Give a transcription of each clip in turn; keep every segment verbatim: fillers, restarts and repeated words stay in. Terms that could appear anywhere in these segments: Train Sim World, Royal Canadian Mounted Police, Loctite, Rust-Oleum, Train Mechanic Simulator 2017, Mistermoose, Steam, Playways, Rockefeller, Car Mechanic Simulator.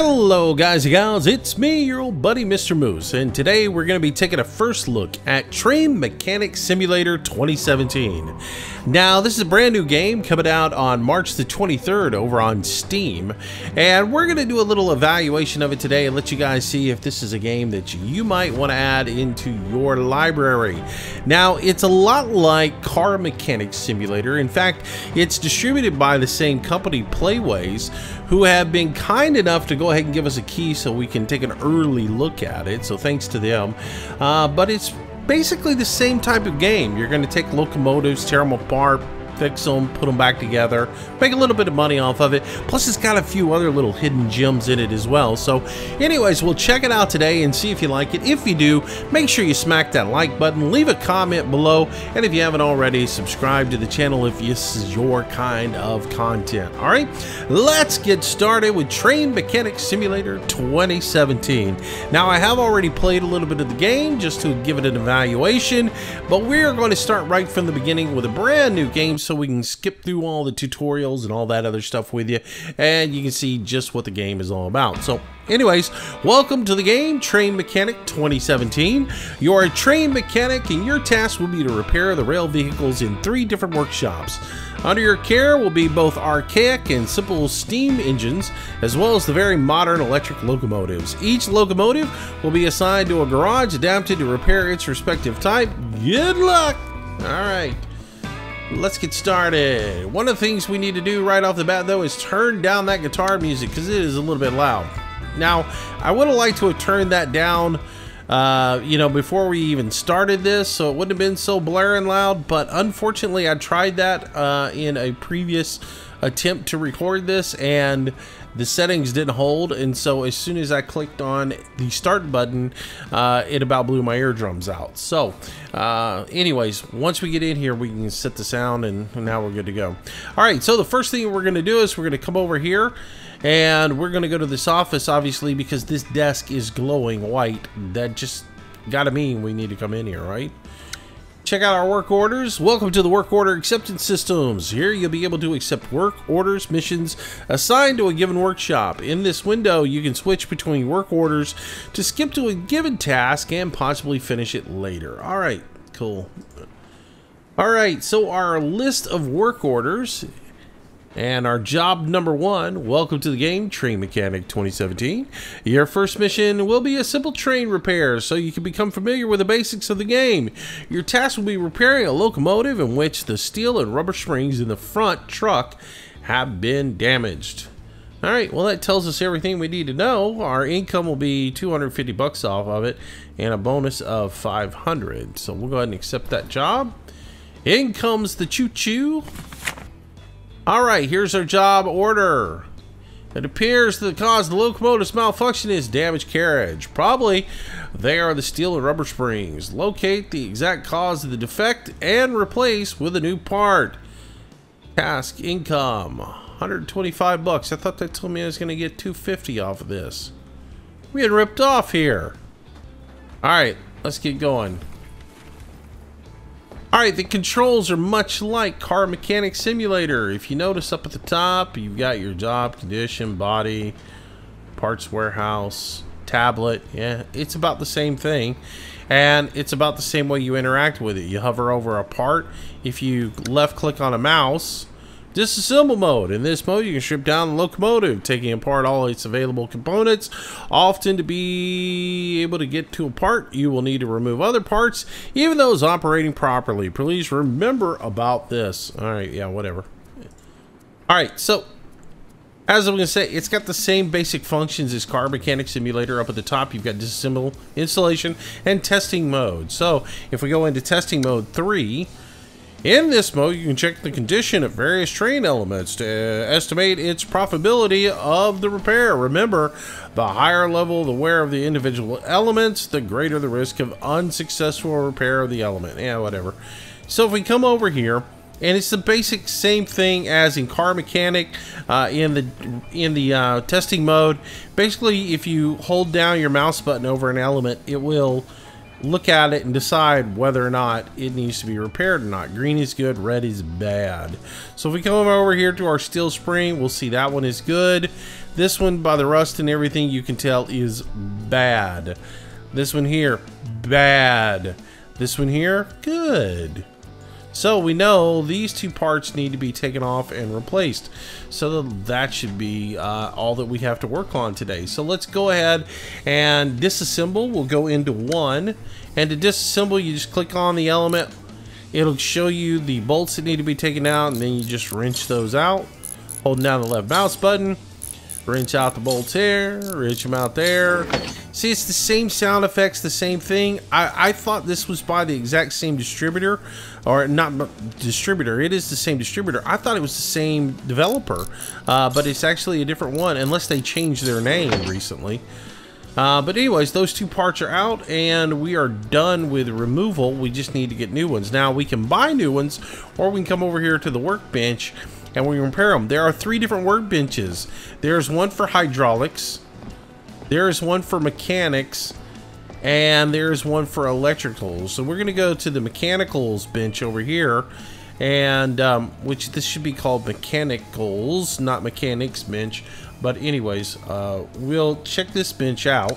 Hello guys and gals, it's me, your old buddy Mister Moose, and today we're going to be taking a first look at Train Mechanic Simulator twenty seventeen. Now this is a brand new game coming out on March the twenty-third over on Steam, and we're going to do a little evaluation of it today and let you guys see if this is a game that you might want to add into your library. Now it's a lot like Car Mechanic Simulator. In fact, it's distributed by the same company, Playways, who have been kind enough to go ahead and give us a key so we can take an early look at it, so thanks to them. Uh, but it's basically the same type of game. You're going to take locomotives, tear them apart, fix them, put them back together, make a little bit of money off of it, plus it's got a few other little hidden gems in it as well. So anyways, we'll check it out today and see if you like it. If you do, make sure you smack that like button, leave a comment below, and if you haven't already, subscribe to the channel if this is your kind of content. All right, let's get started with Train Mechanic Simulator twenty seventeen. Now I have already played a little bit of the game just to give it an evaluation, but we are going to start right from the beginning with a brand new game, so we can skip through all the tutorials and all that other stuff with you, and you can see just what the game is all about. So anyways, welcome to the game, Train Mechanic twenty seventeen. You're a train mechanic, and your task will be to repair the rail vehicles in three different workshops. Under your care will be both archaic and simple steam engines, as well as the very modern electric locomotives. Each locomotive will be assigned to a garage adapted to repair its respective type. Good luck! Alright, let's get started. One of the things we need to do right off the bat though is turn down that guitar music because it is a little bit loud. Now I would have liked to have turned that down uh, you know, before we even started this, so it wouldn't have been so blaring loud, but unfortunately I tried that uh, in a previous attempt to record this and the settings didn't hold, and so as soon as I clicked on the start button, uh, it about blew my eardrums out. So uh, anyways, once we get in here we can set the sound and now we're good to go. Alright, so the first thing we're gonna do is we're gonna come over here and we're gonna go to this office, obviously, because this desk is glowing white. That just gotta mean we need to come in here, right? Check out our work orders. Welcome to the work order acceptance systems. Here you'll be able to accept work orders, missions assigned to a given workshop. In this window you can switch between work orders to skip to a given task and possibly finish it later. Alright, cool. Alright, so our list of work orders and our job number one. Welcome to the game, Train Mechanic twenty seventeen. Your first mission will be a simple train repair, so you can become familiar with the basics of the game. Your task will be repairing a locomotive in which the steel and rubber springs in the front truck have been damaged. Alright, well that tells us everything we need to know. Our income will be two hundred fifty bucks off of it and a bonus of five hundred. So we'll go ahead and accept that job. In comes the choo-choo. Alright, here's our job order. It appears the cause of the locomotive's malfunction is damaged carriage. Probably they are the steel and rubber springs. Locate the exact cause of the defect and replace with a new part. Task income, one hundred twenty-five bucks. I thought that told me I was going to get two hundred fifty off of this. We had ripped off here. Alright, let's get going. Alright, the controls are much like Car Mechanic Simulator. If you notice up at the top, you've got your job, condition, body, parts warehouse, tablet. Yeah, it's about the same thing. And it's about the same way you interact with it. You hover over a part. If you left click on a mouse, disassemble mode. In this mode, you can strip down the locomotive, taking apart all its available components. Often to be able to get to a part, you will need to remove other parts, even those operating properly. Please remember about this. Alright, yeah, whatever. Alright, so as I'm going to say, it's got the same basic functions as Car Mechanic Simulator. Up at the top, you've got disassemble, installation, and testing mode. So if we go into testing mode three, in this mode, you can check the condition of various train elements to uh, estimate its profitability of the repair. Remember, the higher level the wear of the individual elements, the greater the risk of unsuccessful repair of the element. Yeah, whatever. So if we come over here, and it's the basic same thing as in Car Mechanic, uh, in the in the uh, testing mode. Basically, if you hold down your mouse button over an element, it will look at it and decide whether or not it needs to be repaired or not. Green is good, red is bad. So if we come over here to our steel spring, we'll see that one is good. This one, by the rust and everything, you can tell is bad. This one here, bad. This one here, good. So we know these two parts need to be taken off and replaced. So that should be uh, all that we have to work on today. So let's go ahead and disassemble. We'll go into one. And to disassemble, you just click on the element. It'll show you the bolts that need to be taken out. And then you just wrench those out. Holding down the left mouse button. Wrench out the bolts here. Wrench them out there. See, it's the same sound effects, the same thing. I, I thought this was by the exact same distributor, or not distributor, it is the same distributor. I thought it was the same developer, uh, but it's actually a different one, unless they changed their name recently. Uh, but anyways, those two parts are out, and we are done with removal. We just need to get new ones. Now, we can buy new ones, or we can come over here to the workbench, and we repair them. There are three different workbenches. There's one for hydraulics. There's one for mechanics, and there's one for electricals. So we're going to go to the mechanicals bench over here, and um, which this should be called mechanicals, not mechanics bench. But anyways, uh, we'll check this bench out.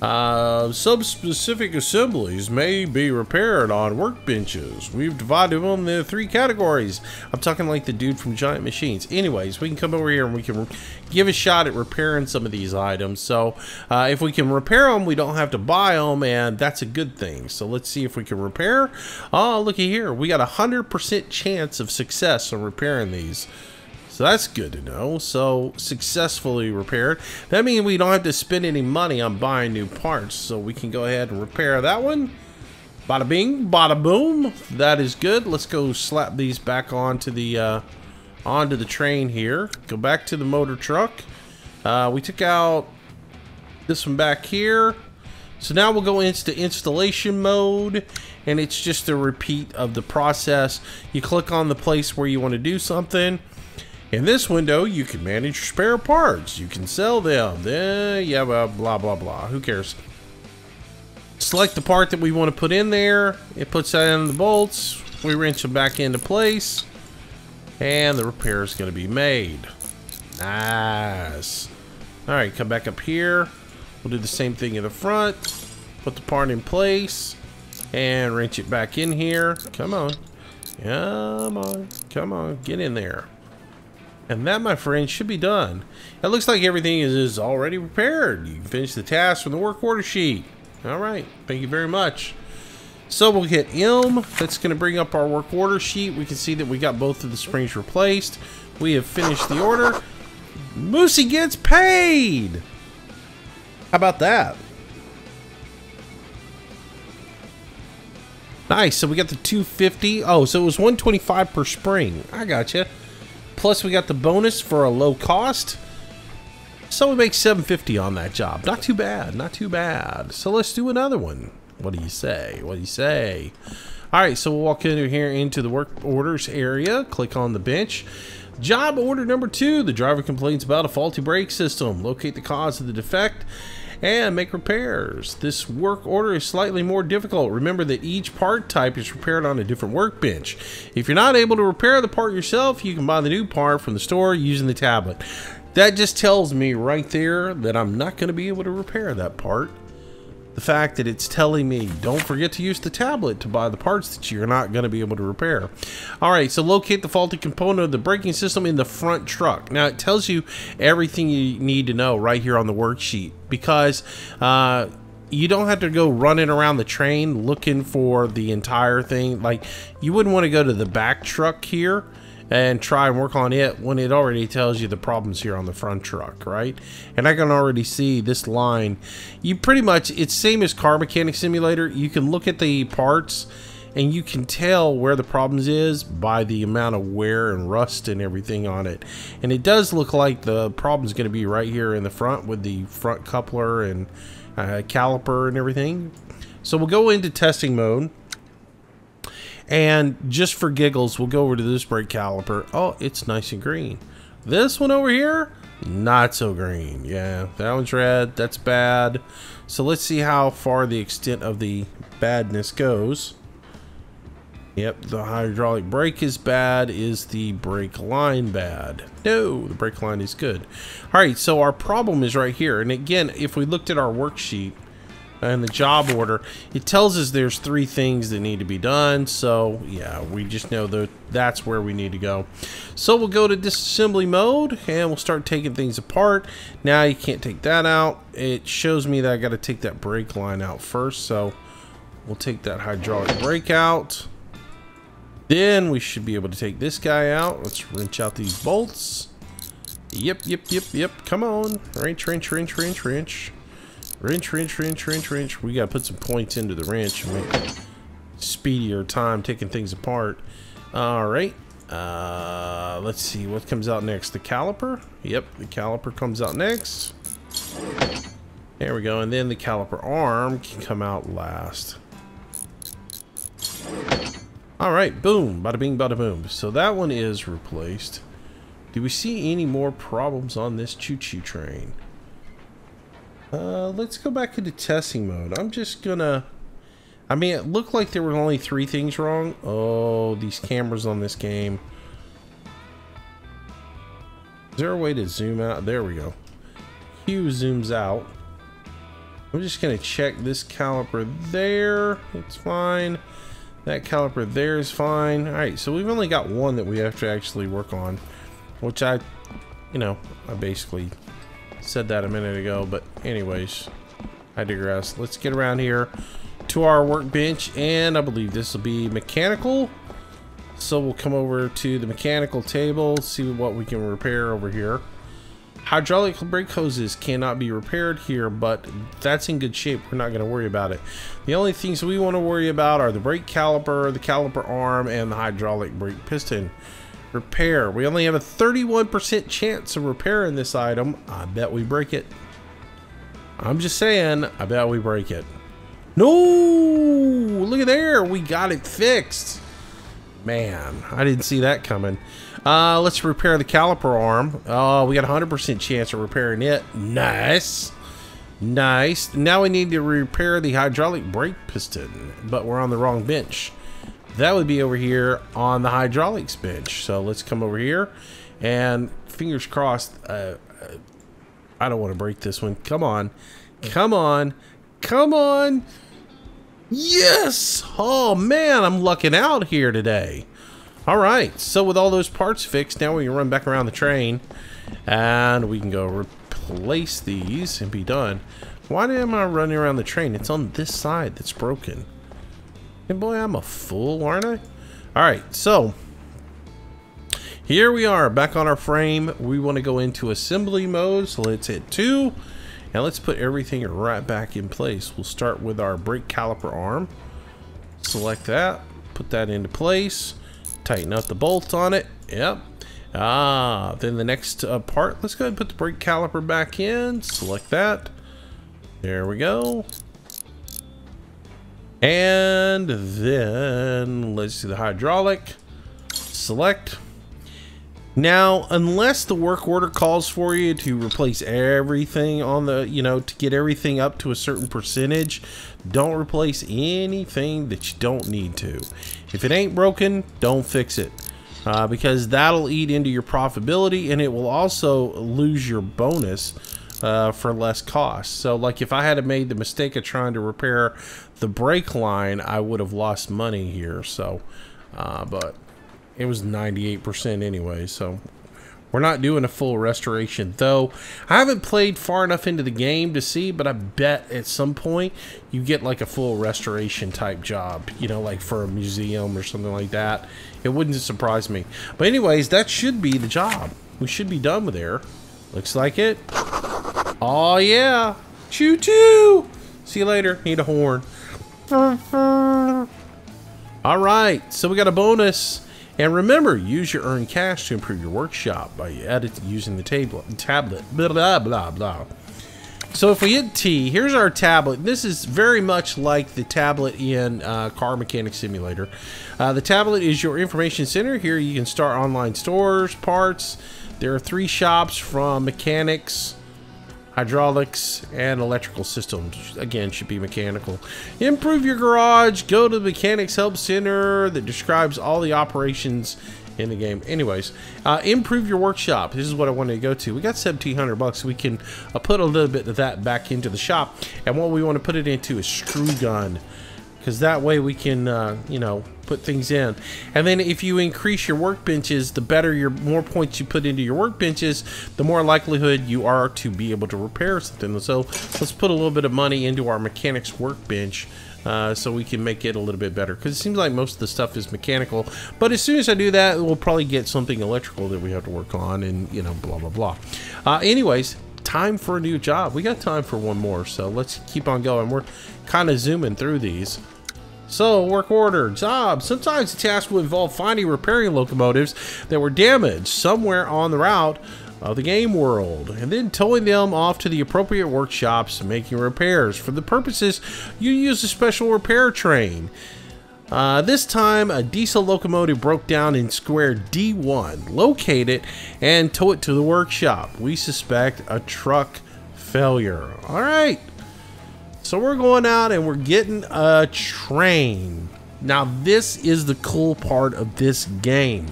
Uh, Subspecific assemblies may be repaired on workbenches. We've divided them into three categories. I'm talking like the dude from Giant Machines. Anyways, we can come over here and we can give a shot at repairing some of these items. So uh, if we can repair them, we don't have to buy them, and that's a good thing. So let's see if we can repair. Oh, looky here. We got a one hundred percent chance of success on repairing these. So that's good to know. So successfully repaired. That means we don't have to spend any money on buying new parts. So we can go ahead and repair that one. Bada bing, bada boom. That is good. Let's go slap these back onto the uh, onto the train here. Go back to the motor truck. Uh, we took out this one back here. So now we'll go into installation mode, and it's just a repeat of the process. You click on the place where you want to do something. In this window, you can manage your spare parts. You can sell them. Then, yeah, blah, blah, blah, blah. Who cares? Select the part that we want to put in there. It puts that in the bolts. We wrench them back into place. And the repair is going to be made. Nice. All right, come back up here. We'll do the same thing in the front. Put the part in place. And wrench it back in here. Come on. Come on. Come on. Get in there. And that, my friend, should be done. It looks like everything is, is already repaired. You can finish the task from the work order sheet. All right, thank you very much. So we'll hit M. That's gonna bring up our work order sheet. We can see that we got both of the springs replaced. We have finished the order. Moosey gets paid. How about that? Nice, so we got the two fifty. Oh, so it was one twenty-five per spring. I gotcha. Plus, we got the bonus for a low cost. So we make seven fifty on that job. Not too bad, not too bad. So let's do another one. What do you say? What do you say? All right, so we'll walk in here into the work orders area. Click on the bench. Job order number two. The driver complains about a faulty brake system. Locate the cause of the defect and make repairs. This work order is slightly more difficult. Remember that each part type is repaired on a different workbench. If you're not able to repair the part yourself, you can buy the new part from the store using the tablet. That just tells me right there that I'm not going to be able to repair that part. The fact that it's telling me, don't forget to use the tablet to buy the parts that you're not going to be able to repair. All right, so locate the faulty component of the braking system in the front truck. Now, it tells you everything you need to know right here on the worksheet, because uh, you don't have to go running around the train looking for the entire thing. Like, you wouldn't want to go to the back truck here and try and work on it when it already tells you the problems here on the front truck, right? And I can already see this line. You pretty much, it's same as Car Mechanic Simulator. You can look at the parts and you can tell where the problems is by the amount of wear and rust and everything on it. And it does look like the problem's gonna be right here in the front with the front coupler and uh, caliper and everything. So we'll go into testing mode. And just for giggles, we'll go over to this brake caliper. Oh, it's nice and green. This one over here, Not so green. Yeah, that one's red. That's bad. So let's see how far the extent of the badness goes. Yep, the hydraulic brake is bad. Is the brake line bad? No, the brake line is good. All right, so our problem is right here. And again, if we looked at our worksheet and the job order, it tells us there's three things that need to be done. So yeah, we just know that that's where we need to go. So we'll go to disassembly mode and we'll start taking things apart. Now you can't take that out. It shows me that I got to take that brake line out first. So we'll take that hydraulic brake out. Then we should be able to take this guy out. Let's wrench out these bolts. Yep, yep, yep, yep. Come on. Wrench, wrench, wrench, wrench, wrench. Wrench, wrench, wrench, wrench, wrench. We got to put some points into the wrench and make a speedier time taking things apart. All right. Uh, let's see what comes out next. The caliper. Yep, the caliper comes out next. There we go. And then the caliper arm can come out last. All right, boom, bada bing, bada boom. So that one is replaced. Do we see any more problems on this choo-choo train? Uh, let's go back into testing mode. I'm just gonna, I mean, it looked like there were only three things wrong. Oh, these cameras on this game. Is there a way to zoom out? There we go. Q zooms out. I'm just gonna check this caliper there. It's fine. That caliper there is fine. All right, so we've only got one that we have to actually work on, which I, you know, I basically said that a minute ago, but anyways, I digress. Let's get around here to our workbench, and I believe this will be mechanical. So we'll come over to the mechanical table, see what we can repair over here. Hydraulic brake hoses cannot be repaired here, but that's in good shape. We're not going to worry about it. The only things we want to worry about are the brake caliper, the caliper arm, and the hydraulic brake piston. Repair. We only have a thirty-one percent chance of repairing this item. I bet we break it. I'm just saying, I bet we break it. No! Look at there! We got it fixed! Man, I didn't see that coming. Uh, let's repair the caliper arm. Oh, we got a one hundred percent chance of repairing it. Nice. Nice. Now we need to repair the hydraulic brake piston, but we're on the wrong bench. That would be over here on the hydraulics bench. So let's come over here and fingers crossed. Uh, I don't want to break this one. Come on. Come on. Come on. Yes. Oh, man, I'm lucking out here today. All right, so with all those parts fixed, now we can run back around the train and we can go replace these and be done. Why am I running around the train? It's on this side that's broken. And boy, I'm a fool, aren't I? All right, so here we are back on our frame. We want to go into assembly mode, so let's hit two. And let's put everything right back in place. We'll start with our brake caliper arm. Select that, put that into place. Tighten up the bolt on it. Yep. Ah, then the next uh, part, let's go ahead and put the brake caliper back in. Select that. There we go. And then let's do the hydraulic. Select. Now, unless the work order calls for you to replace everything on the, you know, to get everything up to a certain percentage, don't replace anything that you don't need to. If it ain't broken, don't fix it, uh, because that'll eat into your profitability and it will also lose your bonus uh, for less cost. So like if I had made the mistake of trying to repair the brake line, I would have lost money here. So, uh, but it was ninety-eight percent anyway, so we're not doing a full restoration, though. I haven't played far enough into the game to see, but I bet at some point you get like a full restoration type job, you know, like for a museum or something like that. It wouldn't surprise me. But anyways, that should be the job. We should be done with there. Looks like it. Oh, yeah. Choo-choo. See you later. Need a horn. All right, so we got a bonus. And remember, use your earned cash to improve your workshop by edit using the tablet. Tablet. Blah, blah, blah, blah. So if we hit T, here's our tablet. This is very much like the tablet in uh, Car Mechanic Simulator. Uh, the tablet is your information center. Here you can start online stores, parts, There are three shops from mechanics, hydraulics, and electrical systems. Again, should be mechanical. Improve your garage. Go to the mechanics help center that describes all the operations in the game. Anyways, uh, improve your workshop. This is what I wanted to go to. We got seventeen hundred bucks. We can uh, put a little bit of that back into the shop. And what we want to put it into is screw gun, because that way we can, uh, you know, put things in. And then if you increase your workbenches, the better your, more points you put into your workbenches, the more likelihood you are to be able to repair something. So let's put a little bit of money into our mechanics workbench uh, so we can make it a little bit better, because it seems like most of the stuff is mechanical. But as soon as I do that, we'll probably get something electrical that we have to work on, and, you know, blah, blah, blah. Uh, anyways, time for a new job. We got time for one more, so let's keep on going. We're kind of zooming through these. So, work order, job. Sometimes the task will involve finding and repairing locomotives that were damaged somewhere on the route of the game world, and then towing them off to the appropriate workshops and making repairs. For the purposes, you use a special repair train. Uh, this time, a diesel locomotive broke down in square D one. Locate it and tow it to the workshop. We suspect a truck failure. All right. So we're going out and we're getting a train. Now, this is the cool part of this game.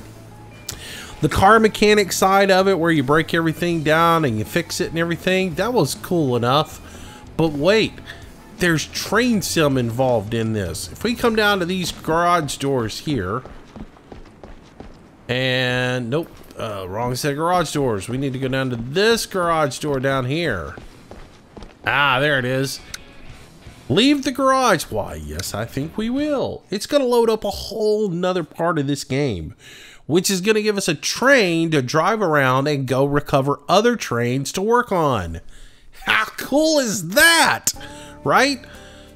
The car mechanic side of it, where you break everything down and you fix it and everything, that was cool enough. But wait. There's train sim involved in this. If we come down to these garage doors here, and nope, uh, wrong set of garage doors. We need to go down to this garage door down here. Ah, there it is. Leave the garage. Why, yes, I think we will. It's gonna load up a whole nother part of this game, which is gonna give us a train to drive around and go recover other trains to work on. How cool is that? Right?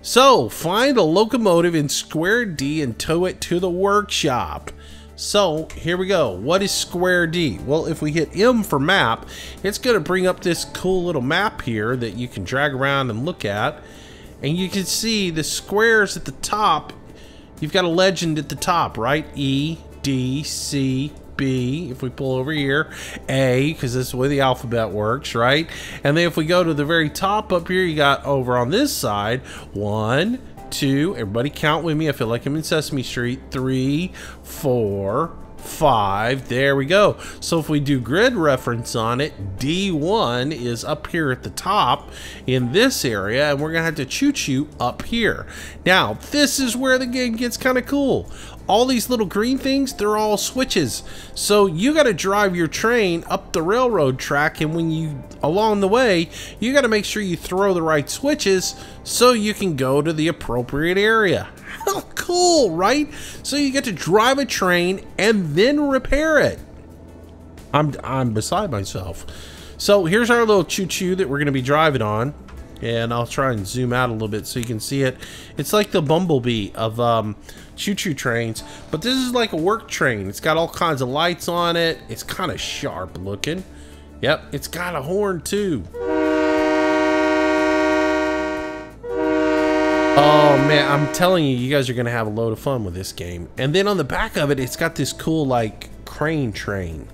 So, find a locomotive in square D and tow it to the workshop. So, here we go. What is square D? Well, if we hit M for map, it's going to bring up this cool little map here that you can drag around and look at. And you can see the squares at the top. You've got a legend at the top, right? E, D, C, B, if we pull over here, A, because that's the way the alphabet works, right? And then if we go to the very top up here, you got over on this side, one, two, everybody count with me, I feel like I'm in Sesame Street, three, four, five, there we go. So if we do grid reference on it, D one is up here at the top in this area, and we're gonna have to choo-choo up here. Now, this is where the game gets kind of cool. All these little green things, they're all switches. So you got to drive your train up the railroad track, and when you, along the way, you got to make sure you throw the right switches so you can go to the appropriate area. How cool, right? So you get to drive a train and then repair it. I'm, I'm beside myself. So here's our little choo-choo that we're going to be driving on. And I'll try and zoom out a little bit so you can see it. It's like the bumblebee of um, choo-choo trains, but this is like a work train. It's got all kinds of lights on it. It's kind of sharp looking. Yep, it's got a horn too. Oh man, I'm telling you, you guys are gonna have a load of fun with this game. And then on the back of it, it's got this cool like crane train.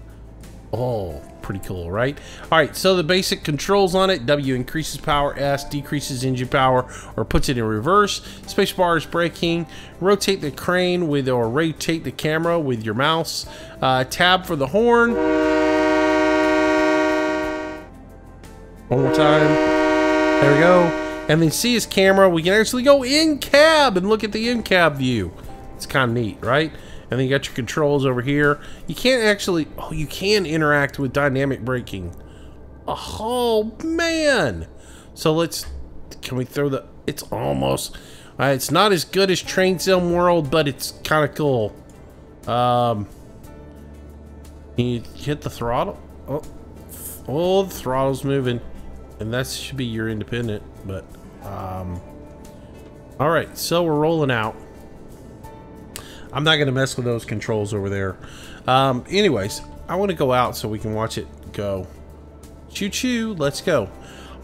Oh, pretty cool, right? All right, so the basic controls on it: W increases power, S decreases engine power or puts it in reverse, spacebar is braking, rotate the crane with or rotate the camera with your mouse, uh, tab for the horn. One more time, there we go. And then C is camera. We can actually go in cab and look at the in cab view. It's kind of neat, right? And then you got your controls over here. You can't actually, oh, you can interact with dynamic braking. Oh, man. So let's, can we throw the, it's almost, uh, it's not as good as Train Sim World, but it's kind of cool. Um, can you hit the throttle? Oh, oh, the throttle's moving. And that should be your independent, but, um, all right, so we're rolling out. I'm not gonna mess with those controls over there. Um, anyways, I want to go out so we can watch it go. Choo choo, let's go.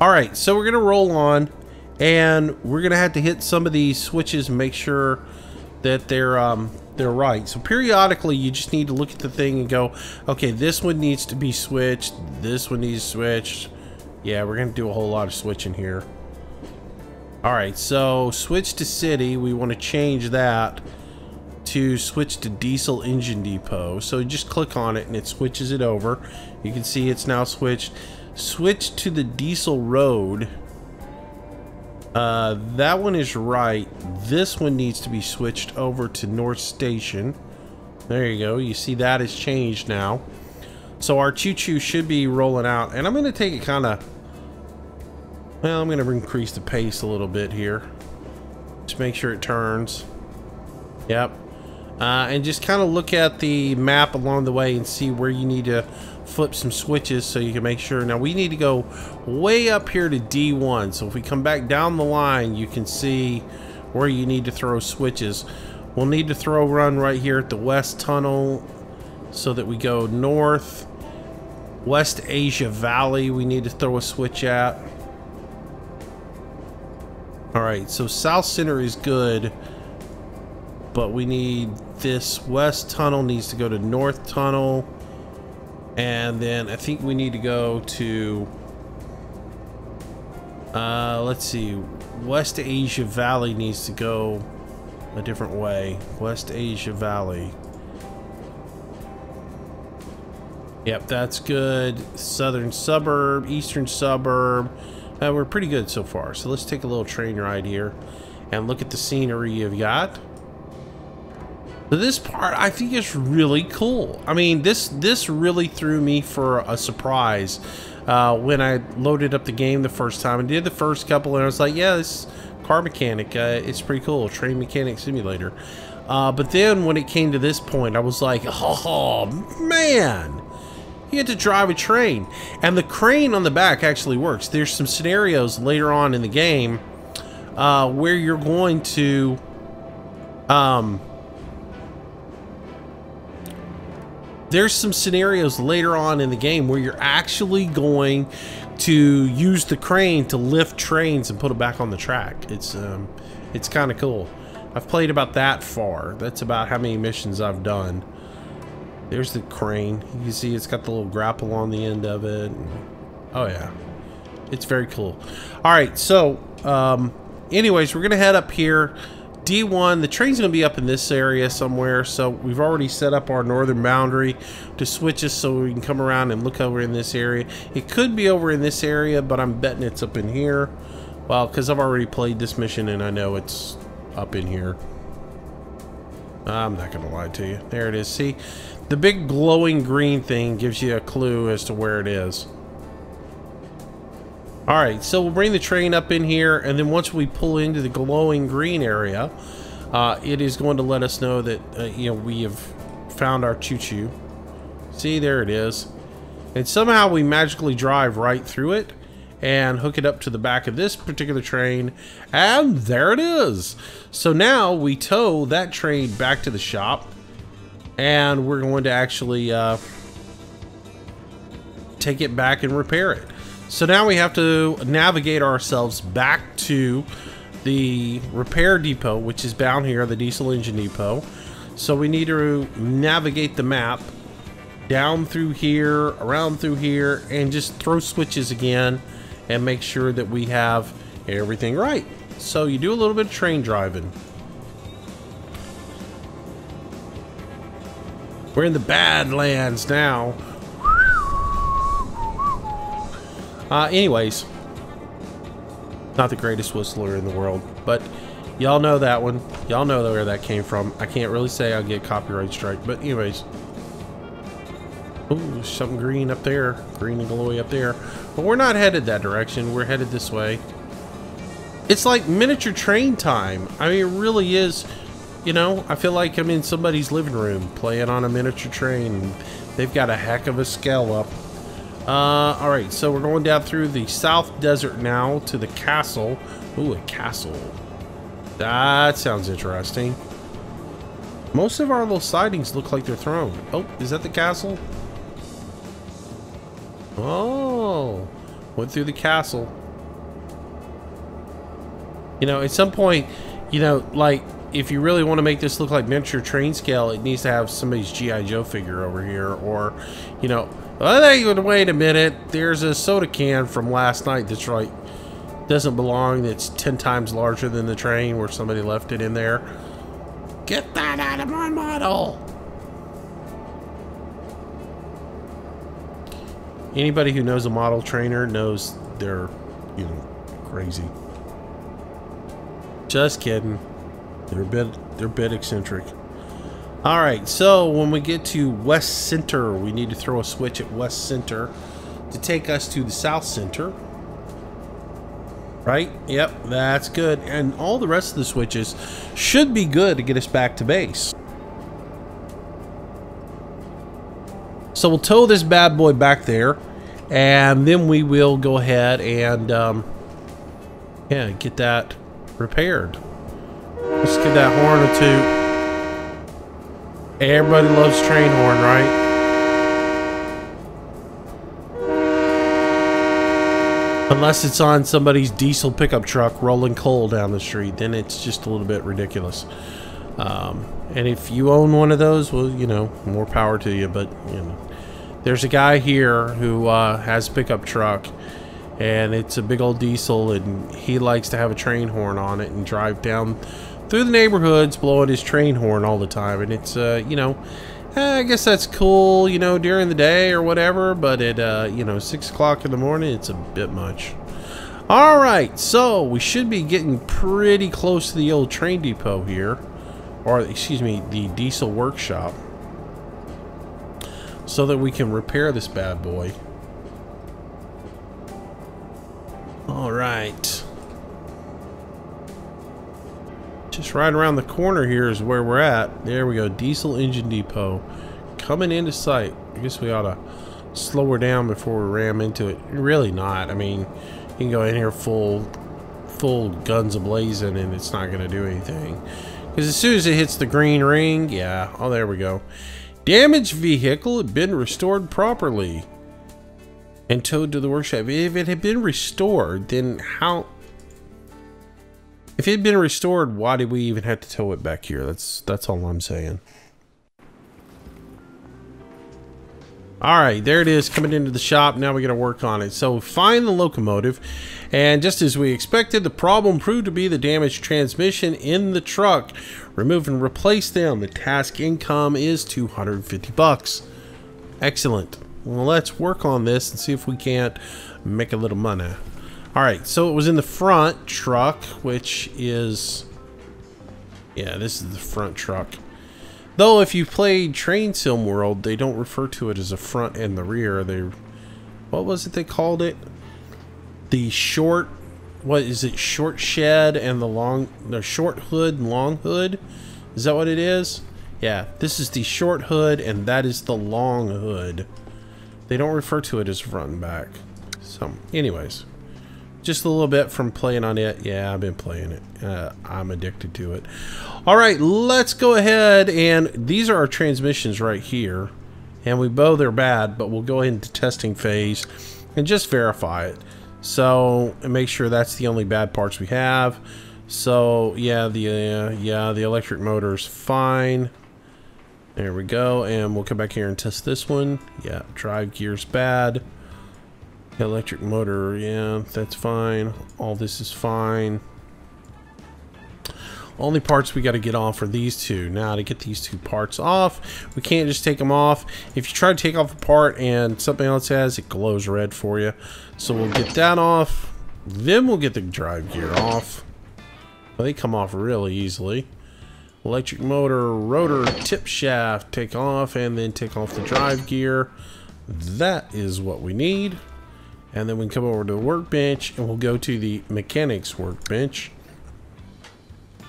All right, so we're gonna roll on, and we're gonna have to hit some of these switches, make sure that they're um, they're right. So periodically you just need to look at the thing and go, okay, this one needs to be switched, this one needs switched. Yeah, we're gonna do a whole lot of switching here. Alright, so switch to city, we want to change that to switch to diesel engine depot. So you just click on it and it switches it over. You can see it's now switched. Switch to the diesel road. Uh, that one is right. This one needs to be switched over to North Station. There you go. You see that has changed now. So our choo-choo should be rolling out. And I'm going to take it kind of... Well, I'm going to increase the pace a little bit here. Just make sure it turns. Yep. Uh, and just kind of look at the map along the way and see where you need to flip some switches so you can make sure. Now we need to go way up here to D one, so if we come back down the line you can see where you need to throw switches. We'll need to throw run right here at the West Tunnel so that we go north. West Asia Valley we need to throw a switch at. Alright, so South Center is good, but we need this West Tunnel needs to go to North Tunnel, and then I think we need to go to uh, let's see, West Asia Valley needs to go a different way. West Asia Valley, yep, that's good. Southern suburb, eastern suburb, uh, we're pretty good so far. So let's take a little train ride here and look at the scenery you've got. So this part I think is really cool. I mean, this this really threw me for a surprise uh, when I loaded up the game the first time and did the first couple, and I was like, yeah, this Car Mechanic, uh, it's pretty cool, Train Mechanic Simulator. Uh, but then when it came to this point, I was like, oh man, you get to drive a train. And the crane on the back actually works. There's some scenarios later on in the game uh, where you're going to um, There's some scenarios later on in the game where you're actually going to use the crane to lift trains and put them back on the track. It's um, it's kind of cool. I've played about that far. That's about how many missions I've done. There's the crane. You can see it's got the little grapple on the end of it. Oh yeah, it's very cool. All right, so um, anyways, we're gonna head up here. D one, the train's gonna be up in this area somewhere, so we've already set up our northern boundary to switches so we can come around and look over in this area. It could be over in this area, but I'm betting it's up in here. Well, because I've already played this mission and I know it's up in here. I'm not gonna lie to you. There it is. See, the big glowing green thing gives you a clue as to where it is. Alright, so we'll bring the train up in here, and then once we pull into the glowing green area, uh, it is going to let us know that uh, you know, we have found our choo-choo. See, there it is. And somehow we magically drive right through it and hook it up to the back of this particular train, and there it is. So now we tow that train back to the shop, and we're going to actually uh, take it back and repair it. So now we have to navigate ourselves back to the repair depot, which is down here, the diesel engine depot. So we need to navigate the map down through here, around through here, and just throw switches again and make sure that we have everything right. So you do a little bit of train driving. We're in the Badlands now. Uh, anyways, not the greatest whistler in the world, but y'all know that one. Y'all know where that came from. I can't really say I'll get copyright strike, but anyways. Ooh, something green up there. Green and glowy up there. But we're not headed that direction. We're headed this way. It's like miniature train time. I mean, it really is. You know, I feel like I'm in somebody's living room playing on a miniature train. They've got a heck of a scale up. Uh, alright, so we're going down through the South Desert now to the castle. Ooh, a castle. That sounds interesting. Most of our little sightings look like they're thrown. Oh, is that the castle? Oh, went through the castle. You know, at some point, you know, like, if you really want to make this look like miniature train scale, it needs to have somebody's G I Joe figure over here, or, you know, oh, wait a minute, there's a soda can from last night that's right, doesn't belong, that's ten times larger than the train where somebody left it in there. Get that out of my model! Anybody who knows a model trainer knows they're, you know, crazy. Just kidding. They're a bit, they're a bit eccentric. Alright, so when we get to West Center, we need to throw a switch at West Center to take us to the South Center. Right? Yep, that's good. And all the rest of the switches should be good to get us back to base. So we'll tow this bad boy back there, and then we will go ahead and um, yeah, get that repaired. Let's get that horn or two. Everybody loves train horn, right? Unless it's on somebody's diesel pickup truck rolling coal down the street, then it's just a little bit ridiculous. Um, and if you own one of those, well, you know, more power to you. But you know, there's a guy here who uh, has a pickup truck, and it's a big old diesel, and he likes to have a train horn on it and drive down through the neighborhoods blowing his train horn all the time. And it's, uh, you know, I guess that's cool, you know, during the day or whatever, but at, uh, you know, six o'clock in the morning, it's a bit much. Alright, so we should be getting pretty close to the old train depot here. Or, excuse me, the diesel workshop. So that we can repair this bad boy. Alright. Just right around the corner here is where we're at. There we go, diesel engine depot coming into sight. I guess we ought to slow her down before we ram into it. Really not. I mean, you can go in here full full guns ablazing and it's not going to do anything, because as soon as it hits the green ring, yeah, oh, there we go. Damaged vehicle had been restored properly and towed to the workshop. If it had been restored, then how If it had been restored, why did we even have to tow it back here? That's that's all I'm saying. Alright, there it is, coming into the shop. Now we gotta work on it. So find the locomotive, and just as we expected, the problem proved to be the damaged transmission in the truck. Remove and replace them. The task income is two hundred fifty bucks. Excellent. Well, let's work on this and see if we can't make a little money. Alright, so it was in the front truck, which is... yeah, this is the front truck. Though, if you played Train Sim World, they don't refer to it as a front and the rear. They... what was it they called it? The short... what is it? Short shed and the long... the short hood and long hood? Is that what it is? Yeah, this is the short hood and that is the long hood. They don't refer to it as front and back. So, anyways... just a little bit from playing on it. Yeah, I've been playing it. Uh, I'm addicted to it. All right, let's go ahead, and these are our transmissions right here. And we both are bad, but we'll go into testing phase and just verify it. So, and make sure that's the only bad parts we have. So, yeah, the uh, yeah the electric motor's fine. There we go, and we'll come back here and test this one. Yeah, drive gear's bad. Electric motor, yeah, that's fine. All this is fine. Only parts we got to get off are these two. Now, to get these two parts off, we can't just take them off. If you try to take off a part and something else has, it glows red for you. So we'll get that off. Then we'll get the drive gear off. Well, they come off really easily. Electric motor, rotor, tip shaft, take off, and then take off the drive gear. That is what we need. And then we can come over to the workbench and we'll go to the mechanics workbench.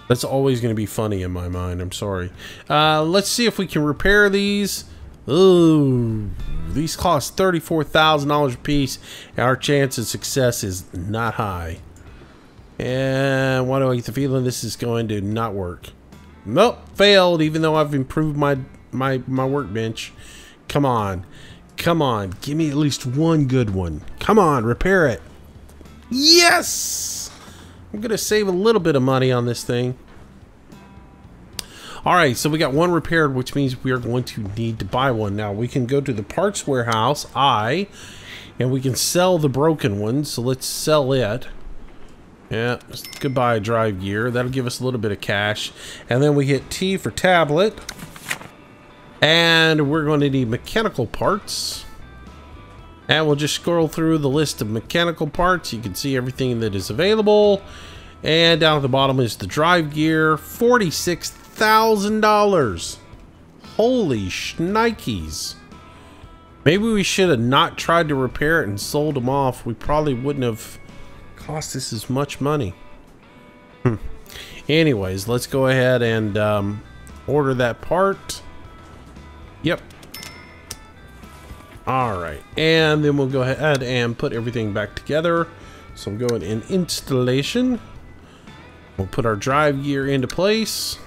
That's always going to be funny in my mind. I'm sorry. Uh, let's see if we can repair these. Ooh, these cost thirty-four thousand dollars a piece. Our chance of success is not high. And why do I get the feeling this is going to not work? Nope, failed, even though I've improved my, my, my workbench. Come on. Come on, give me at least one good one. Come on, repair it. Yes! I'm gonna save a little bit of money on this thing. Alright, so we got one repaired, which means we are going to need to buy one. Now, we can go to the parts warehouse, I, and we can sell the broken one, so let's sell it. Yeah, goodbye drive gear. That'll give us a little bit of cash. And then we hit T for tablet. And we're going to need mechanical parts. And we'll just scroll through the list of mechanical parts. You can see everything that is available. And down at the bottom is the drive gear. forty-six thousand dollars. Holy shnikes. Maybe we should have not tried to repair it and sold them off. We probably wouldn't have cost this as much money. Hmm. Anyways, let's go ahead and um, order that part. Yep. Alright, and then we'll go ahead and put everything back together. So we'll go in installation. We'll put our drive gear into place.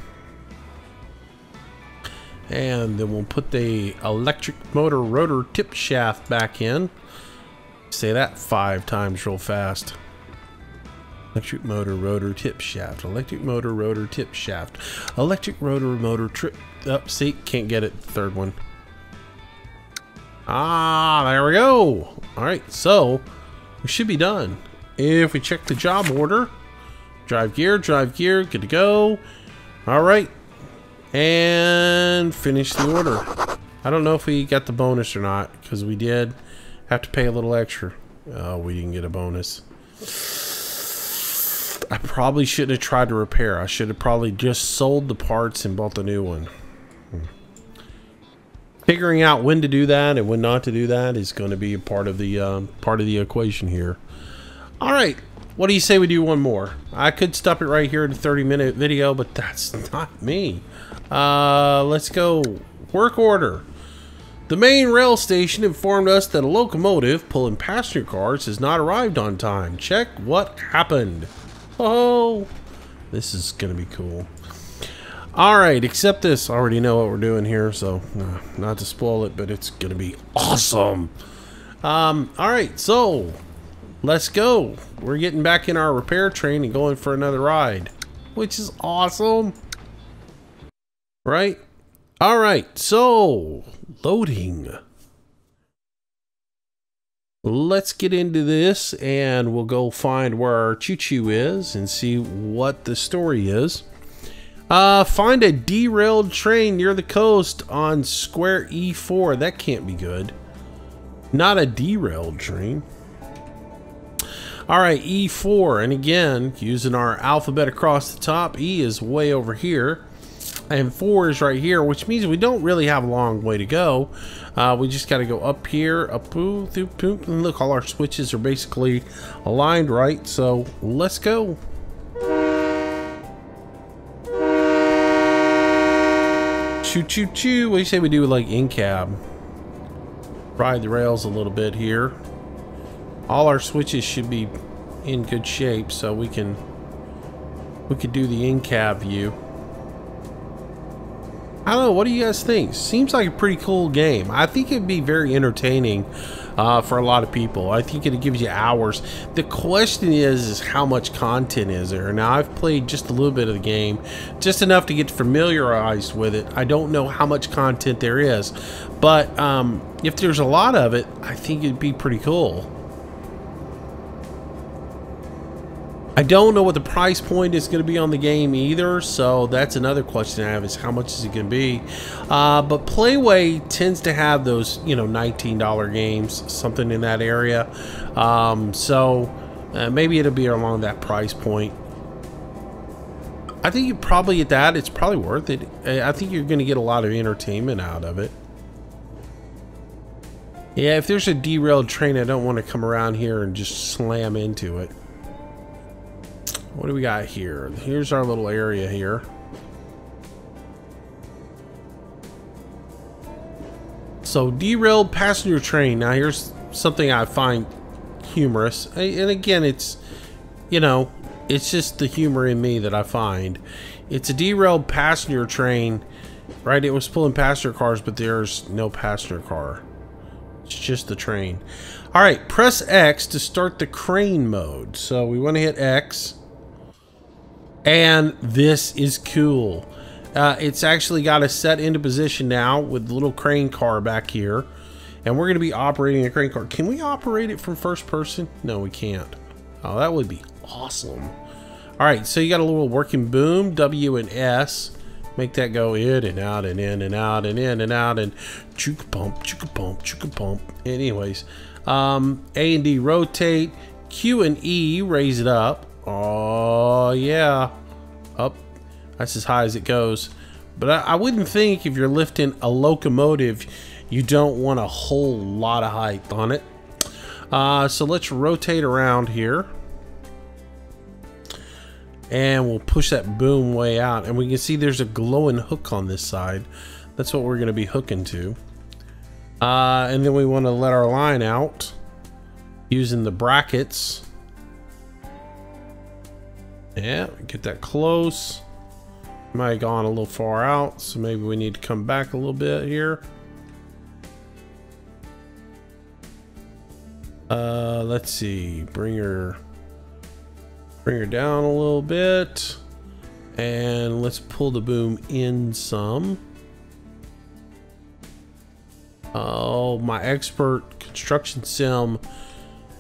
And then we'll put the electric motor rotor tip shaft back in. Say that five times real fast. Electric motor rotor tip shaft. Electric motor rotor tip shaft. Electric rotor motor trip. Up, oh, see, can't get it. Third one. Ah, there we go. All right, so we should be done if we check the job order. Drive gear, drive gear, good to go. All right, and finish the order. I don't know if we got the bonus or not because we did have to pay a little extra. Oh, we didn't get a bonus. I probably shouldn't have tried to repair. I should have probably just sold the parts and bought the new one. Hmm. Figuring out when to do that and when not to do that is going to be a part of the um, part of the equation here. All right, what do you say we do one more? I could stop it right here in a thirty minute video, but that's not me. Uh, let's go work order. The main rail station informed us that a locomotive pulling passenger cars has not arrived on time. Check what happened. Oh, this is gonna be cool. All right, accept this. I already know what we're doing here, so uh, not to spoil it, but it's gonna be awesome. Um, all right, so let's go. We're getting back in our repair train and going for another ride, which is awesome, right? All right, so loading. Let's get into this and we'll go find where our choo-choo is and see what the story is. Uh, find a derailed train near the coast on square E four. That can't be good. Not a derailed train. All right, E four. And again, using our alphabet across the top, E is way over here. And four is right here, which means we don't really have a long way to go. Uh, we just got to go up here, up, boop, boop, boop, and look, all our switches are basically aligned, right? So let's go. Choo choo choo. What do you say we do like in cab? Ride the rails a little bit here. All our switches should be in good shape, so we can we could do the in cab view. I don't know, what do you guys think? Seems like a pretty cool game. I think it'd be very entertaining uh, for a lot of people. I think it gives you hours. The question is, is how much content is there? Now, I've played just a little bit of the game, just enough to get familiarized with it. I don't know how much content there is, but um, if there's a lot of it, I think it'd be pretty cool. I don't know what the price point is going to be on the game either, so that's another question I have is how much is it going to be? Uh, but Playway tends to have those, you know, nineteen dollar games, something in that area. Um, so uh, maybe it'll be along that price point. I think you probably at that, it's probably worth it. I think you're going to get a lot of entertainment out of it. Yeah, if there's a derailed train, I don't want to come around here and just slam into it. What do we got here? Here's our little area here. So, derailed passenger train. Now, here's something I find humorous. And again, it's, you know, it's just the humor in me that I find. It's a derailed passenger train, right? It was pulling passenger cars, but there's no passenger car. It's just the train. All right, press X to start the crane mode. So, we want to hit X. And this is cool. Uh, it's actually got us set into position now with the little crane car back here. And we're going to be operating a crane car. Can we operate it from first person? No, we can't. Oh, that would be awesome. All right, so you got a little working boom, W and S. Make that go in and out and in and out and in and out and chooka pump, chooka pump, chooka pump. Anyways, um, A and D rotate, Q and E raise it up. Oh, yeah. Up. That's as high as it goes. But I, I wouldn't think if you're lifting a locomotive, you don't want a whole lot of height on it. Uh, so let's rotate around here. And we'll push that boom way out. And we can see there's a glowing hook on this side. That's what we're going to be hooking to. Uh, and then we want to let our line out using the brackets. Yeah, get that close. Might have gone a little far out, so maybe we need to come back a little bit here. Uh, let's see, bring her, bring her down a little bit, and let's pull the boom in some. Oh, my expert construction sim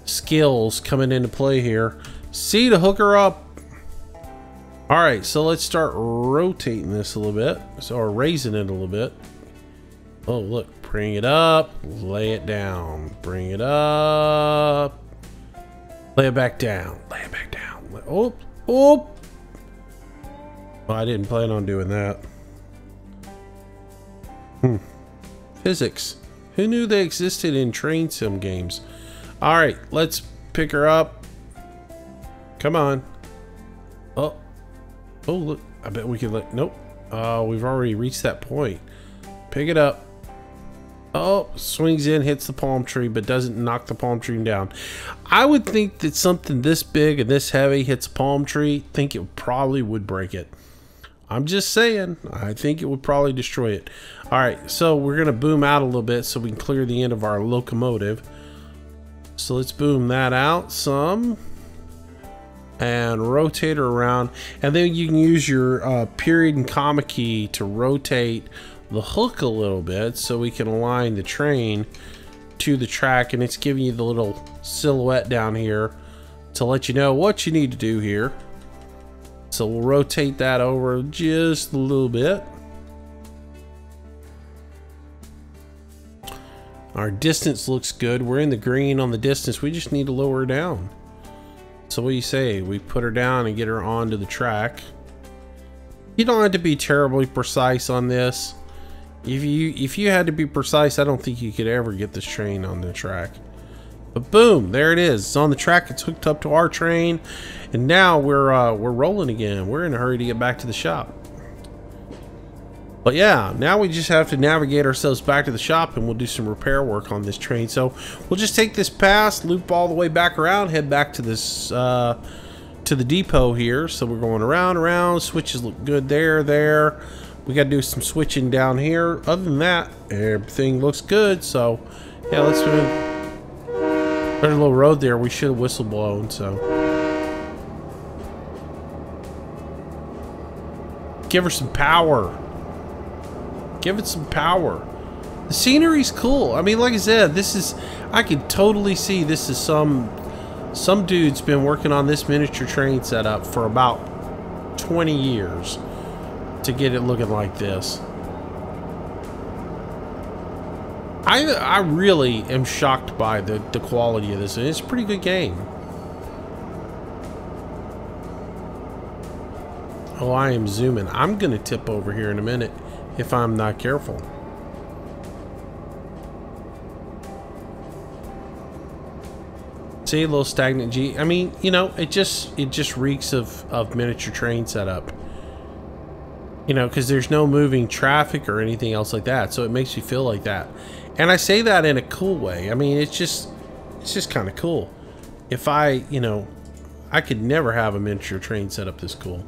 skills coming into play here. See to hook her up. All right, so let's start rotating this a little bit, so, or raising it a little bit. Oh, look, bring it up, lay it down, bring it up, lay it back down, lay it back down. Oh, oh! Well, I didn't plan on doing that. Hmm. Physics. Who knew they existed in train sim games? All right, let's pick her up. Come on. Oh. Oh, look, I bet we can let, nope. Uh, we've already reached that point. Pick it up. Oh, swings in, hits the palm tree, but doesn't knock the palm tree down. I would think that something this big and this heavy hits a palm tree, think it probably would break it. I'm just saying, I think it would probably destroy it. All right, so we're gonna boom out a little bit so we can clear the end of our locomotive. So let's boom that out some. And rotate her around, and then you can use your uh, period and comma key to rotate the hook a little bit so we can align the train to the track, and it's giving you the little silhouette down here to let you know what you need to do here. So we'll rotate that over just a little bit. Our distance looks good. We're in the green on the distance. We just need to lower her down. So what do you say? We put her down and get her onto the track. You don't have to be terribly precise on this. If you if you had to be precise, I don't think you could ever get this train on the track. But boom, there it is. It's on the track. It's hooked up to our train, and now we're uh, we're rolling again. We're in a hurry to get back to the shop. But yeah, now we just have to navigate ourselves back to the shop, and we'll do some repair work on this train. So we'll just take this pass, loop all the way back around, head back to this uh, to the depot here. So we're going around, around. Switches look good there, there. We got to do some switching down here. Other than that, everything looks good. So yeah, let's do a little road there. We should have whistle blown. So. Give her some power. Give it some power. The scenery's cool. I mean, like I said, this is, I can totally see this is some, some dude's been working on this miniature train setup for about twenty years to get it looking like this. I, I really am shocked by the, the quality of this. It's a pretty good game. Oh, I am zooming. I'm going to tip over here in a minute. If I'm not careful. See, a little stagnant G. I mean, you know, it just it just reeks of, of miniature train setup. You know, because there's no moving traffic or anything else like that. So it makes you feel like that. And I say that in a cool way. I mean, it's just, it's just kind of cool. If I, you know, I could never have a miniature train setup this cool.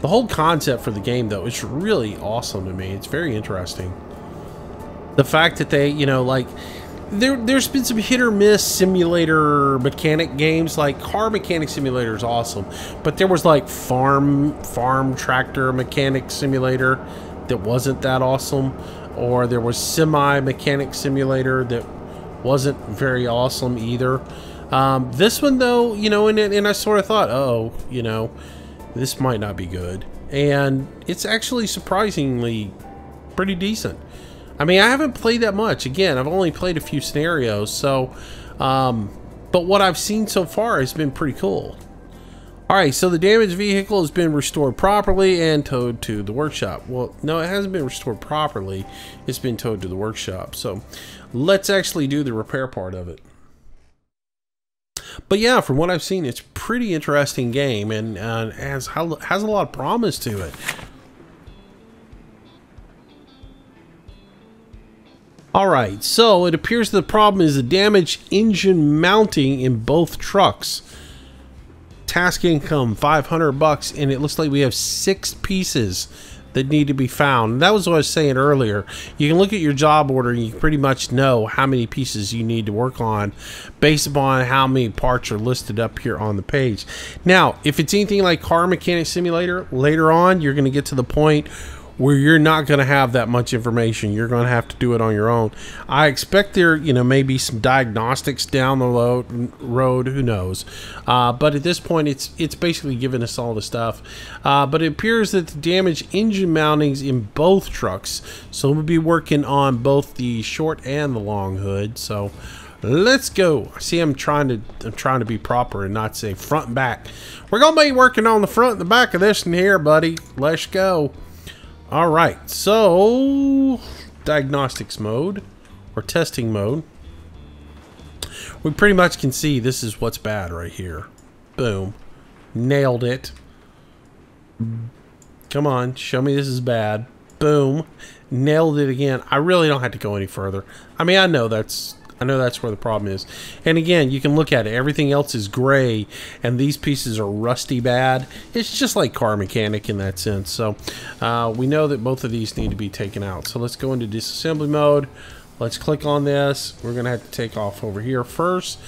The whole concept for the game, though, is really awesome to me. It's very interesting. The fact that they, you know, like, there, there's been some hit or miss simulator mechanic games. Like Car Mechanic Simulator is awesome, but there was like farm farm tractor mechanic simulator that wasn't that awesome, or there was semi mechanic simulator that wasn't very awesome either. Um, this one though, you know, and, and I sort of thought, oh, you know, this might not be good, and it's actually surprisingly pretty decent. I mean, I haven't played that much. Again, I've only played a few scenarios, so um, but what I've seen so far has been pretty cool. Alright, so the damaged vehicle has been restored properly and towed to the workshop. Well, no, it hasn't been restored properly. It's been towed to the workshop. So let's actually do the repair part of it. But yeah, from what I've seen, it's a pretty interesting game, and uh, has, has a lot of promise to it. Alright, so it appears the problem is the damaged engine mounting in both trucks. Task income five hundred bucks, and it looks like we have six pieces that need to be found. That was what I was saying earlier. You can look at your job order and you pretty much know how many pieces you need to work on based upon how many parts are listed up here on the page. Now, if it's anything like Car Mechanic Simulator, later on you're going to get to the point where you're not going to have that much information. You're going to have to do it on your own. I expect there, you know, maybe some diagnostics down the road, who knows. Uh, but at this point, it's it's basically giving us all the stuff. Uh, but it appears that the damaged engine mountings in both trucks. So we'll be working on both the short and the long hood. So let's go. See, I'm trying to I'm trying to be proper and not say front and back. We're going to be working on the front and the back of this in here, buddy. Let's go. All right, so diagnostics mode or testing mode. We pretty much can see this is what's bad right here. Boom, nailed it. Come on, show me this is bad. Boom, nailed it again. I really don't have to go any further. I mean, I know that's I know that's where the problem is. And again, you can look at it. Everything else is gray, and these pieces are rusty bad. It's just like Car Mechanic in that sense. So uh, we know that both of these need to be taken out. So let's go into disassembly mode. Let's click on this. We're going to have to take off over here first.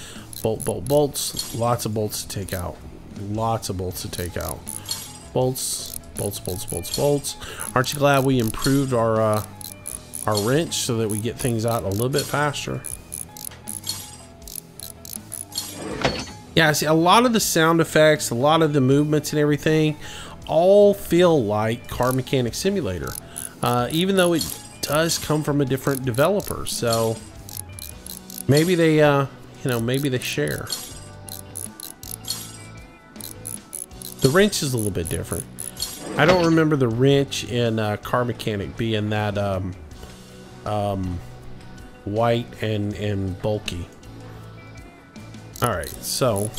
Bolt, bolt, bolts. Lots of bolts to take out. Lots of bolts to take out. Bolts, bolts, bolts, bolts, bolts. Aren't you glad we improved our, uh, our wrench so that we get things out a little bit faster? Yeah, see, a lot of the sound effects, a lot of the movements and everything all feel like Car Mechanic Simulator, uh, even though it does come from a different developer. So maybe they, uh, you know, maybe they share. The wrench is a little bit different. I don't remember the wrench in uh, Car Mechanic being that um, um, white and, and bulky. Alright, so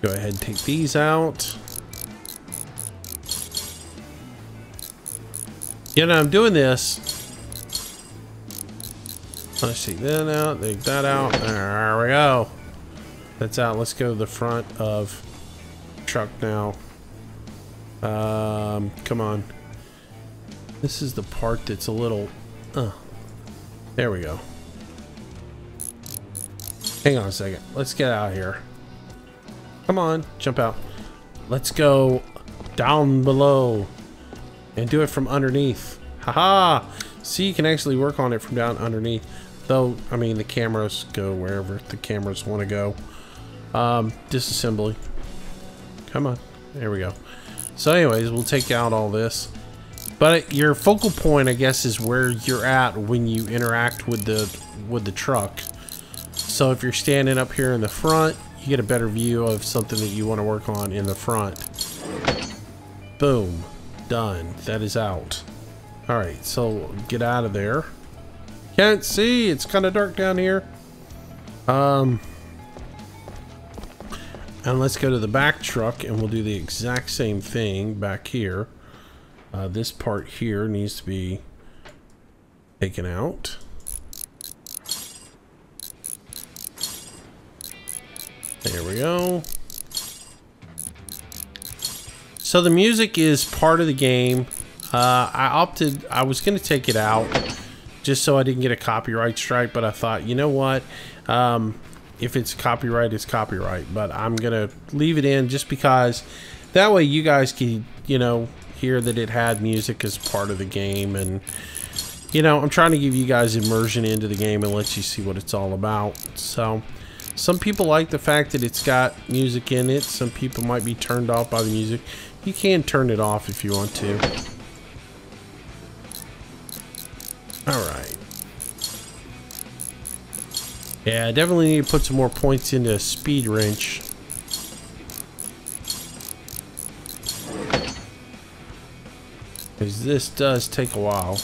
go ahead and take these out. You know, I'm doing this. Let's take that out, take that out. There we go. That's out. Let's go to the front of the truck now. Um, come on. This is the part that's a little. Uh, there we go. Hang on a second. Let's get out of here. Come on, jump out. Let's go down below and do it from underneath. Haha! See, you can actually work on it from down underneath. Though, I mean, the cameras go wherever the cameras want to go. Um, disassembly. Come on. There we go. So anyways, we'll take out all this. But your focal point, I guess, is where you're at when you interact with the with the truck. So if you're standing up here in the front, you get a better view of something that you want to work on in the front. Boom. Done. That is out. Alright, so get out of there. Can't see. It's kind of dark down here. Um, and let's go to the back truck and we'll do the exact same thing back here. Uh, this part here needs to be taken out. There we go. So the music is part of the game. Uh, I opted, I was going to take it out just so I didn't get a copyright strike. But I thought, you know what, um, if it's copyright, it's copyright. But I'm gonna leave it in just because that way you guys can, you know, hear that it had music as part of the game. And you know, I'm trying to give you guys immersion into the game and let you see what it's all about. So some people like the fact that it's got music in it. Some people might be turned off by the music. You can turn it off if you want to. Alright. Yeah, I definitely need to put some more points into a speed wrench. Because this does take a while.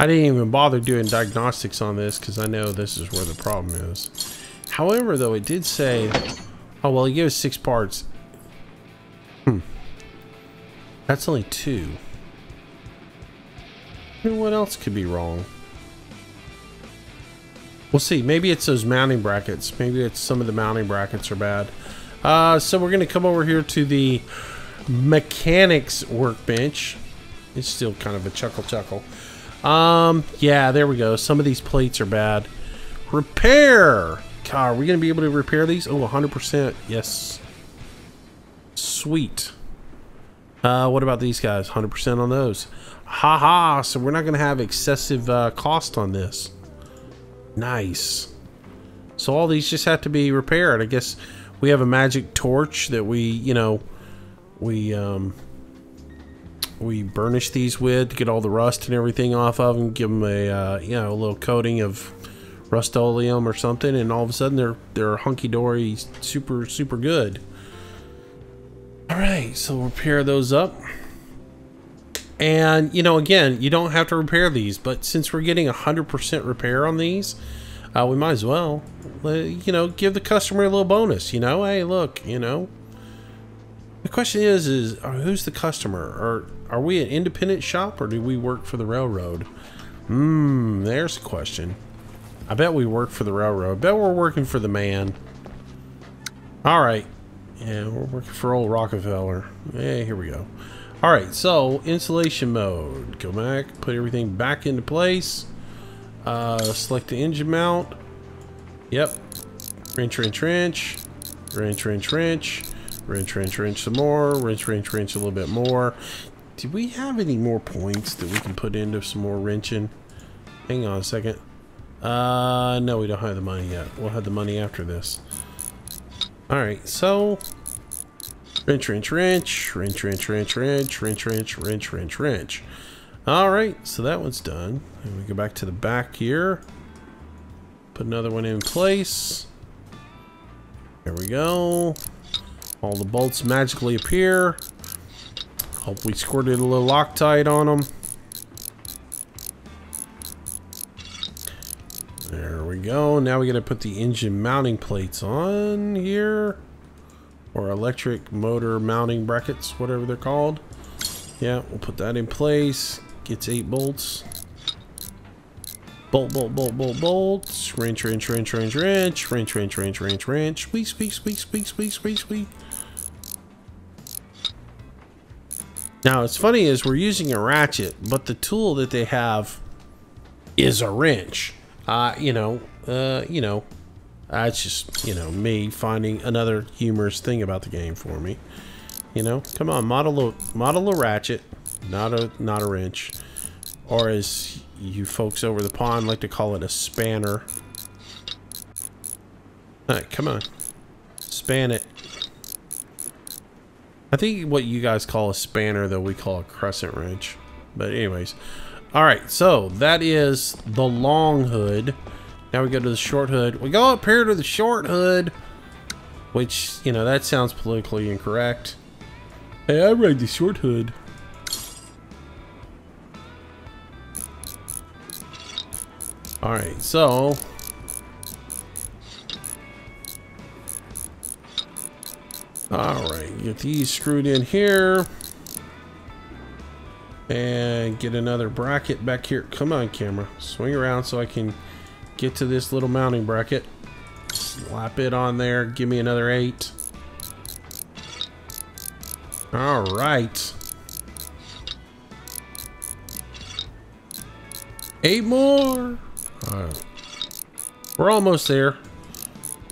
I didn't even bother doing diagnostics on this because I know this is where the problem is. However, though, it did say, oh, well, it gives six parts. Hmm. That's only two. I mean, what else could be wrong? We'll see. Maybe it's those mounting brackets. Maybe it's some of the mounting brackets are bad. Uh, so we're going to come over here to the mechanics workbench. It's still kind of a chuckle chuckle. Um, yeah, there we go. Some of these plates are bad. Repair! Car, are we going to be able to repair these? Oh, one hundred percent. Yes. Sweet. Uh, what about these guys? one hundred percent on those. Haha, so we're not going to have excessive uh, cost on this. Nice. So all these just have to be repaired. I guess we have a magic torch that we, you know, we, um... we burnish these with to get all the rust and everything off of them. Give them a uh, you know, a little coating of Rust-Oleum or something, and all of a sudden they're they're hunky dory, super super good. All right, so we'll repair those up. And you know, again, you don't have to repair these, but since we're getting a hundred percent repair on these, uh, we might as well, you know, give the customer a little bonus. You know, hey, look, you know. The question is, is who's the customer? Or are we an independent shop, or do we work for the railroad? Hmm, there's a question. I bet we work for the railroad. I bet we're working for the man. All right. Yeah, we're working for old Rockefeller. Yeah, here we go. All right, so installation mode. Go back, put everything back into place. Uh, select the engine mount. Yep. Wrench, wrench, wrench. Wrench, wrench, wrench. Wrench, wrench, wrench some more. Wrench, wrench, wrench a little bit more. Do we have any more points that we can put into some more wrenching? Hang on a second. Uh, no, we don't have the money yet. We'll have the money after this. Alright, so... Wrench, wrench, wrench. Wrench, wrench, wrench, wrench. Wrench, wrench, wrench, wrench, wrench. Alright, so that one's done. And we go back to the back here. Put another one in place. There we go. All the bolts magically appear. Hope we squirted a little Loctite on them. There we go. Now we gotta put the engine mounting plates on here. Or electric motor mounting brackets, whatever they're called. Yeah, we'll put that in place. Gets eight bolts. Bolt, bolt, bolt, bolt, bolt. Wrench, wrench, wrench, wrench, wrench. Wrench, wrench, wrench, wrench, wrench. Squeak, squeak, squeak, squeak, squeak, squeak, squeak. Now, what's funny is we're using a ratchet, but the tool that they have is a wrench. Uh, you know, uh, you know, uh, it's just, you know, me finding another humorous thing about the game for me. You know, come on, model a, model a ratchet, not a, not a wrench. Or as you folks over the pond like to call it, a spanner. All right, come on. Span it. I think what you guys call a spanner, though, we call a crescent wrench. But anyways. All right, so that is the long hood. Now we go to the short hood. We go up here to the short hood, which, you know, that sounds politically incorrect. Hey, I ride the short hood. Alright, so Alright, get these screwed in here. And get another bracket back here. Come on, camera. Swing around so I can get to this little mounting bracket. Slap it on there. Give me another eight. Alright. Eight more. All right. We're almost there.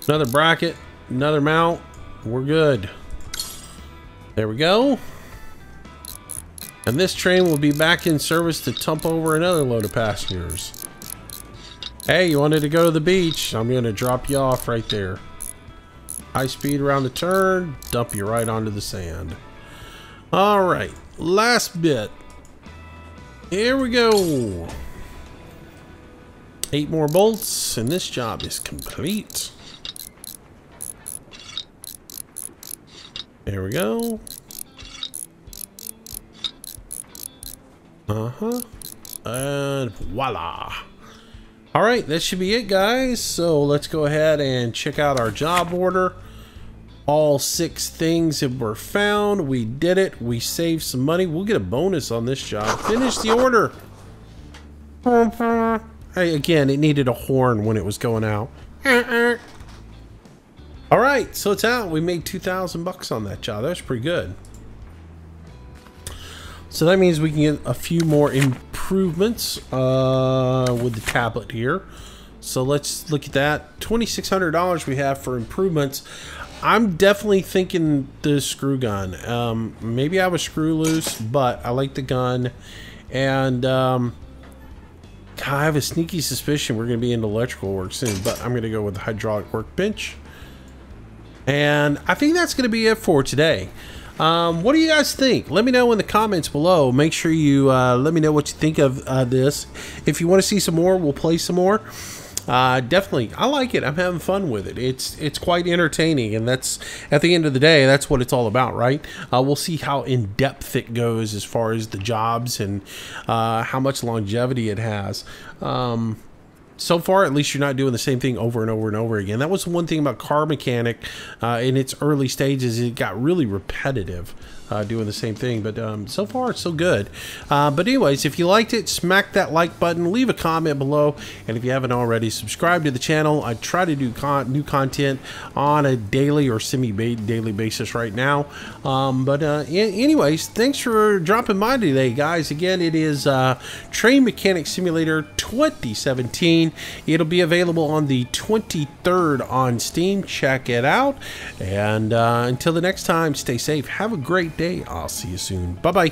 Another bracket, another mount. We're good. There we go. And this train will be back in service to dump over another load of passengers. Hey, you wanted to go to the beach? I'm going to drop you off right there. High speed around the turn, dump you right onto the sand. All right, last bit. Here we go. Eight more bolts, and this job is complete. There we go. Uh-huh. And voila. All right, that should be it, guys. So let's go ahead and check out our job order. All six things that were found. We did it. We saved some money. We'll get a bonus on this job. Finish the order. Hey, again, it needed a horn when it was going out. All right, so it's out. We made two thousand bucks on that job. That's pretty good. So that means we can get a few more improvements uh, with the tablet here. So let's look at that. twenty-six hundred dollars we have for improvements. I'm definitely thinking the screw gun. Um, maybe I have a screw loose, but I like the gun. And um, I have a sneaky suspicion we're going to be into electrical work soon, but I'm going to go with the hydraulic workbench. And I think that's going to be it for today. Um, what do you guys think? Let me know in the comments below. Make sure you uh, let me know what you think of uh, this. If you want to see some more, we'll play some more. Uh, definitely, I like it. I'm having fun with it. It's it's quite entertaining, and that's at the end of the day, that's what it's all about, right? Uh, we'll see how in depth it goes as far as the jobs and uh, how much longevity it has. Um, So far, at least you're not doing the same thing over and over and over again. That was the one thing about Car Mechanic uh, in its early stages. It got really repetitive uh, doing the same thing. But um, so far, it's so good. Uh, but anyways, if you liked it, smack that like button. Leave a comment below. And if you haven't already, subscribe to the channel. I try to do con new content on a daily or semi-daily basis right now. Um, but uh, anyways, thanks for dropping by today, guys. Again, it is uh, Train Mechanic Simulator twenty seventeen. It'll be available on the twenty-third on Steam. Check it out. And uh, until the next time, stay safe. Have a great day. I'll see you soon. Bye-bye.